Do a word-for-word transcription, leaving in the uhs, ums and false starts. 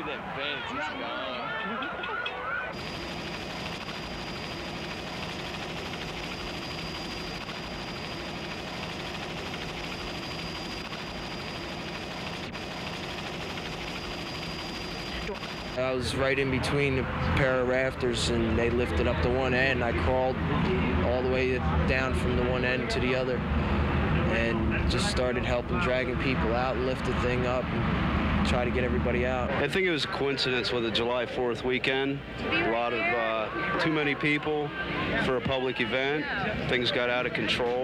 at that advantage, he's gone. I was right in between a pair of rafters, and they lifted up the one end. I crawled all the way down from the one end to the other, and just started helping, dragging people out, and lift the thing up, and try to get everybody out. I think it was a coincidence with the July fourth weekend. A lot of uh, too many people for a public event. Things got out of control.